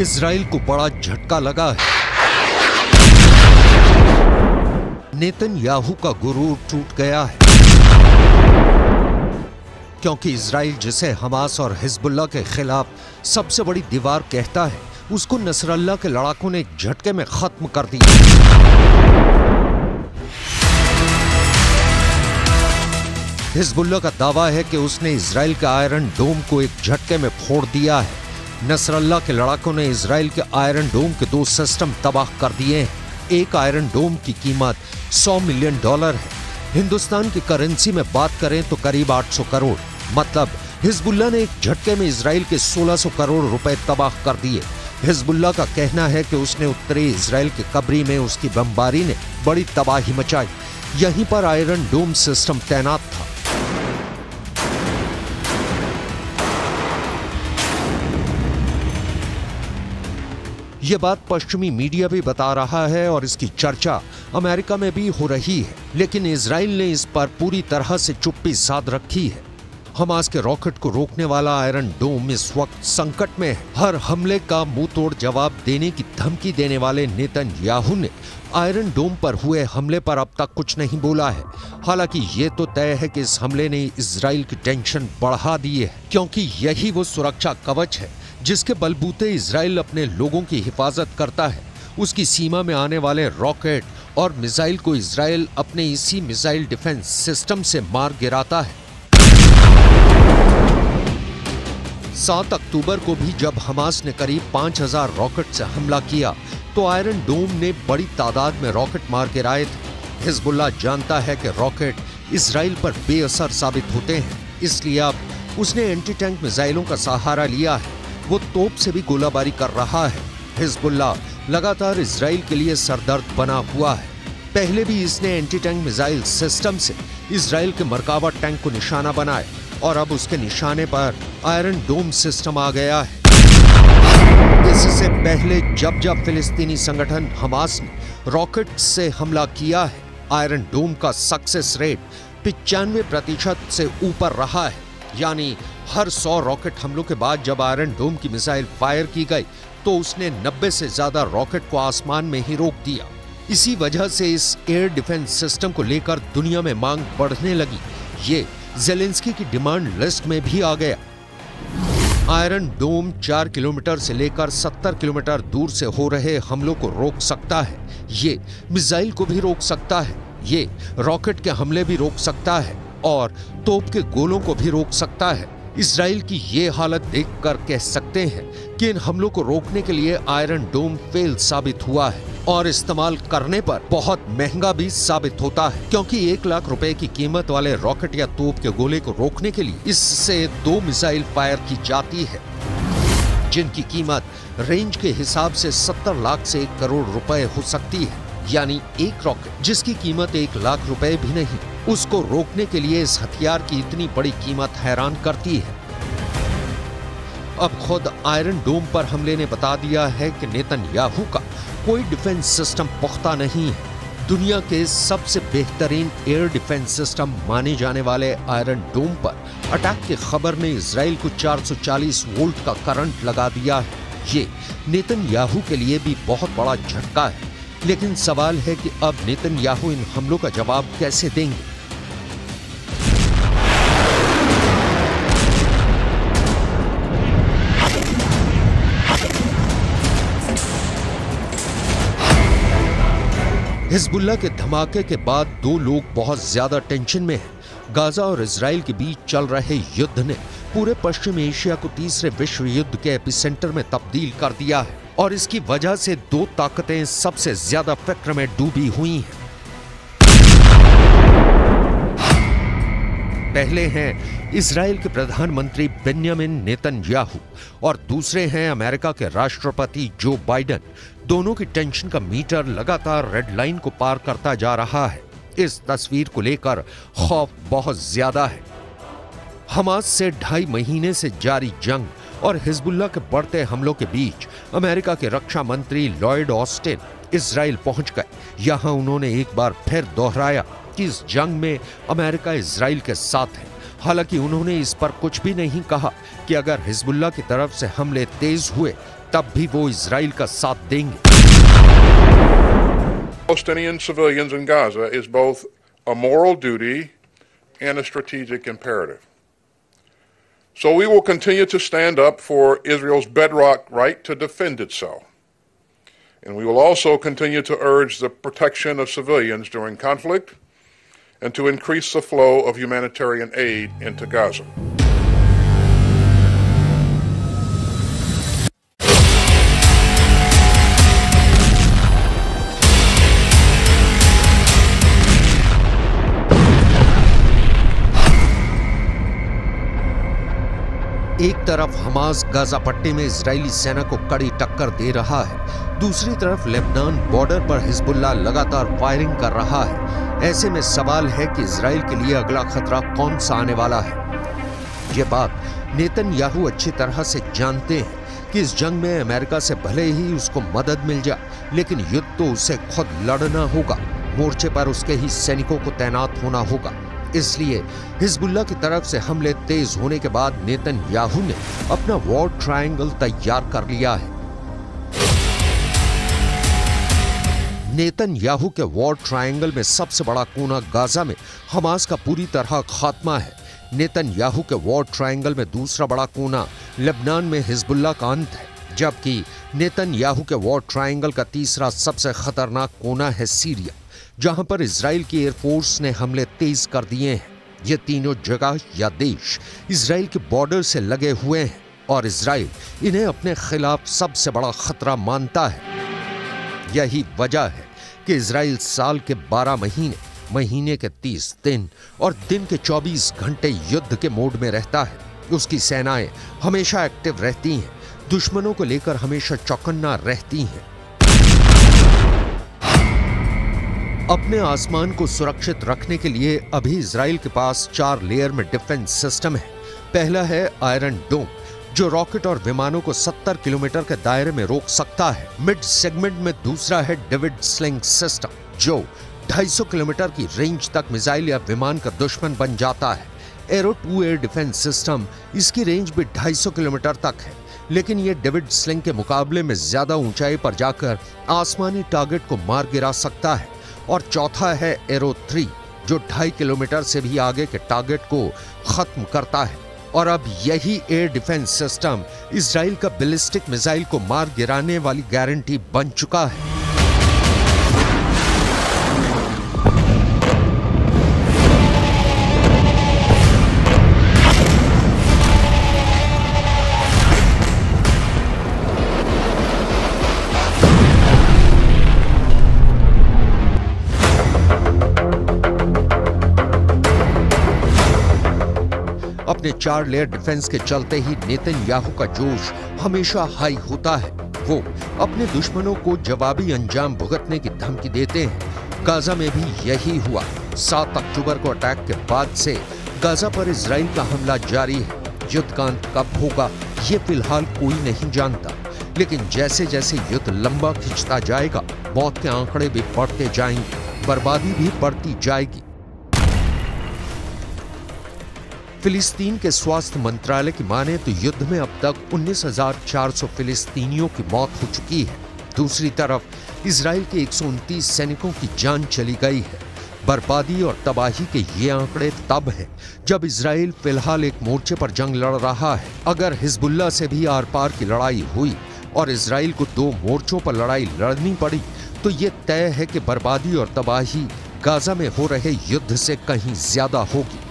Israel को बड़ा झटका लगा है। नेतन्याहू का गुरूर टूट गया है, क्योंकि इजराइल जिसे हमास और हिजबुल्लाह के खिलाफ सबसे बड़ी दीवार कहता है, उसको नसरुल्लाह के लड़ाकों ने एक झटके में खत्म कर दिया। हिजबुल्लाह का दावा है कि उसने इजराइल के आयरन डोम को एक झटके में फोड़ दिया है। नसरुल्लाह के लड़ाकों ने इजराइल के आयरन डोम के 2 सिस्टम तबाह कर दिए हैं। एक आयरन डोम की कीमत $100 मिलियन है। हिंदुस्तान की करेंसी में बात करें तो करीब 800 करोड़। मतलब हिजबुल्लाह ने एक झटके में इजराइल के 1600 करोड़ रुपए तबाह कर दिए। हिजबुल्लाह का कहना है कि उसने उत्तरी इजराइल के कब्री में उसकी बमबारी ने बड़ी तबाही मचाई। यहीं पर आयरन डोम सिस्टम तैनात था। ये बात पश्चिमी मीडिया भी बता रहा है और इसकी चर्चा अमेरिका में भी हो रही है, लेकिन इजराइल ने इस पर पूरी तरह से चुप्पी साध रखी है। हमास के रॉकेट को रोकने वाला आयरन डोम इस वक्त संकट में है। हर हमले का मुंहतोड़ जवाब देने की धमकी देने वाले नेतन्याहू ने आयरन डोम पर हुए हमले पर अब तक कुछ नहीं बोला है। हालांकि ये तो तय है कि इस हमले ने इजराइल की टेंशन बढ़ा दी है, क्योंकि यही वो सुरक्षा कवच है जिसके बलबूते इजराइल अपने लोगों की हिफाजत करता है। उसकी सीमा में आने वाले रॉकेट और मिसाइल को इजराइल अपने इसी मिसाइल डिफेंस सिस्टम से मार गिराता है। 7 अक्टूबर को भी जब हमास ने करीब 5000 रॉकेट से हमला किया तो आयरन डोम ने बड़ी तादाद में रॉकेट मार गिराए थे। हिजबुल्लाह जानता है कि रॉकेट इजराइल पर बेअसर साबित होते हैं, इसलिए अब उसने एंटी टैंक मिसाइलों का सहारा लिया है। वो तोप से भी गोलाबारी कर रहा है। हिजबुल्लाह लगातार इजराइल के लिए सरदर्द बना हुआ है। पहले भी इसने एंटी टैंक मिसाइल सिस्टम से इजराइल के मरकावा टैंक को निशाना बनाए और अब उसके निशाने पर आयरन डोम सिस्टम आ गया है। इससे पहले जब फिलिस्तीनी संगठन हमास ने रॉकेट से हमला किया है, आयरन डोम का सक्सेस रेट 95% से ऊपर रहा है। यानी हर 100 रॉकेट हमलों के बाद जब आयरन डोम की मिसाइल फायर की गई तो उसने 90 से ज्यादा रॉकेट को आसमान में ही रोक दिया। इसी वजह से इस एयर डिफेंस सिस्टम को लेकर दुनिया में मांग बढ़ने लगी। ये ज़ेलेंस्की की डिमांड लिस्ट में भी आ गया। आयरन डोम 4 किलोमीटर से लेकर 70 किलोमीटर दूर से हो रहे हमलों को रोक सकता है। ये मिसाइल को भी रोक सकता है। ये रॉकेट के हमले भी रोक सकता है और तोप के गोलों को भी रोक सकता है। इजराइल की ये हालत देखकर कह सकते हैं कि इन हमलों को रोकने के लिए आयरन डोम फेल साबित हुआ है और इस्तेमाल करने पर बहुत महंगा भी साबित होता है, क्योंकि 1 लाख रुपए की कीमत वाले रॉकेट या तोप के गोले को रोकने के लिए इससे 2 मिसाइल फायर की जाती है, जिनकी कीमत रेंज के हिसाब से 70 लाख से 1 करोड़ रुपए हो सकती है। यानी एक रॉकेट जिसकी कीमत 1 लाख रुपए भी नहीं, उसको रोकने के लिए इस हथियार की इतनी बड़ी कीमत हैरान करती है। अब खुद आयरन डोम पर हमले ने बता दिया है कि नेतन्याहू का कोई डिफेंस सिस्टम पुख्ता नहीं है। दुनिया के सबसे बेहतरीन एयर डिफेंस सिस्टम माने जाने वाले आयरन डोम पर अटैक की खबर ने इजराइल को 440 वोल्ट का करंट लगा दिया है। ये नेतन्याहू के लिए भी बहुत बड़ा झटका है, लेकिन सवाल है कि अब नेतन्याहू इन हमलों का जवाब कैसे देंगे। हिजबुल्लाह के धमाके के बाद 2 लोग बहुत ज्यादा टेंशन में हैं। गाजा और इजराइल के बीच चल रहे युद्ध ने पूरे पश्चिम एशिया को तीसरे विश्व युद्ध के एपिसेंटर में तब्दील कर दिया है और इसकी वजह से 2 ताकतें सबसे ज्यादा फिक्र में डूबी हुई हैं। पहले हैं इजराइल के प्रधानमंत्री बेंजामिन नेतन्याहू और दूसरे हैं अमेरिका के राष्ट्रपति जो बाइडन। दोनों की टेंशन का मीटर लगातार रेड लाइन को पार करता जा रहा है। इस तस्वीर को लेकर खौफ बहुत ज्यादा है। हमास से 2.5 महीने से जारी जंग और हिजबुल्लाह के बढ़ते हमलों के बीच अमेरिका के रक्षा मंत्री लॉयड ऑस्टिन इजराइल पहुंच गए। यहां उन्होंने एक बार फिर दोहराया कि इस जंग में अमेरिका इजराइल के साथ है। हालांकि उन्होंने इस पर कुछ भी नहीं कहा कि अगर हिजबुल्लाह की तरफ से हमले तेज हुए तब भी वो इजराइल का साथ देंगे। Palestinian civilians in Gaza is both a moral duty and a strategic imperative. So we will continue to stand up for Israel's bedrock right to defend itself. And we will also continue to urge the protection of civilians during conflict and to increase the flow of humanitarian aid into Gaza. एक तरफ Hamas Gaza पट्टी में Israeli सेना को कड़ी टक्कर दे रहा है, दूसरी तरफ लेबनान बॉर्डर पर हिजबुल्लाह लगातार फायरिंग कर रहा है। ऐसे में सवाल है कि इजरायल के लिए अगला खतरा कौन सा आने वाला है। ये बात नेतन्याहू अच्छी तरह से जानते हैं कि इस जंग में अमेरिका से भले ही उसको मदद मिल जाए, लेकिन युद्ध तो उसे खुद लड़ना होगा। मोर्चे पर उसके ही सैनिकों को तैनात होना होगा। इसलिए हिजबुल्लाह की तरफ से हमले तेज होने के बाद नेतन्याहू ने अपना वॉर ट्रायंगल तैयार कर लिया है। नेतन्याहू के वॉर ट्रायंगल में सबसे बड़ा कोना गाजा में हमास का पूरी तरह खात्मा है। नेतन्याहू के वॉर ट्रायंगल में दूसरा बड़ा कोना लेबनान में हिजबुल्लाह का अंत है, जबकि नेतन्याहू के वॉर ट्रायंगल का तीसरा सबसे खतरनाक कोना है सीरिया, जहां पर इजराइल की एयरफोर्स ने हमले तेज कर दिए हैं। ये तीनों जगह या देश इजराइल के बॉर्डर से लगे हुए हैं और इजराइल इन्हें अपने खिलाफ सबसे बड़ा खतरा मानता है। यही वजह है कि इजराइल साल के 12 महीने, महीने के 30 दिन और दिन के 24 घंटे युद्ध के मोड में रहता है। उसकी सेनाएं हमेशा एक्टिव रहती हैं, दुश्मनों को लेकर हमेशा चौकन्ना रहती हैं। अपने आसमान को सुरक्षित रखने के लिए अभी इजराइल के पास 4 लेयर में डिफेंस सिस्टम है। पहला है आयरन डोम, जो रॉकेट और विमानों को 70 किलोमीटर के दायरे में रोक सकता है। मिड सेगमेंट में दूसरा है डेविड स्लिंग सिस्टम, जो 250 किलोमीटर की रेंज तक मिसाइल या विमान का दुश्मन बन जाता है। एरो 2 एयर डिफेंस सिस्टम, इसकी रेंज भी 250 किलोमीटर तक है, लेकिन ये डेविड स्लिंग के मुकाबले में ज्यादा ऊंचाई पर जाकर आसमानी टारगेट को मार गिरा सकता है। और चौथा है एरो 3, जो 2.5 किलोमीटर से भी आगे के टारगेट को खत्म करता है। और अब यही एयर डिफेंस सिस्टम इजराइल का बैलिस्टिक मिसाइल को मार गिराने वाली गारंटी बन चुका है। अपने 4 लेयर डिफेंस के चलते ही नेतन्याहू का जोश हमेशा हाई होता है। वो अपने दुश्मनों को जवाबी अंजाम भुगतने की धमकी देते हैं। गाजा में भी यही हुआ। 7 अक्टूबर को अटैक के बाद से गाजा पर इजराइल का हमला जारी है। युद्ध का अंत कब होगा ये फिलहाल कोई नहीं जानता, लेकिन जैसे जैसे युद्ध लंबा खिंचता जाएगा मौत के आंकड़े भी बढ़ते जाएंगे, बर्बादी भी बढ़ती जाएगी। फिलिस्तीन के स्वास्थ्य मंत्रालय की माने तो युद्ध में अब तक 19,400 फिलिस्तीनियों की मौत हो चुकी है। दूसरी तरफ इजराइल के 129 सैनिकों की जान चली गई है। बर्बादी और तबाही के ये आंकड़े तब हैं जब इजराइल फिलहाल एक मोर्चे पर जंग लड़ रहा है। अगर हिजबुल्लाह से भी आर पार की लड़ाई हुई और इजराइल को 2 मोर्चों पर लड़ाई लड़नी पड़ी तो ये तय है कि बर्बादी और तबाही गाजा में हो रहे युद्ध से कहीं ज्यादा होगी।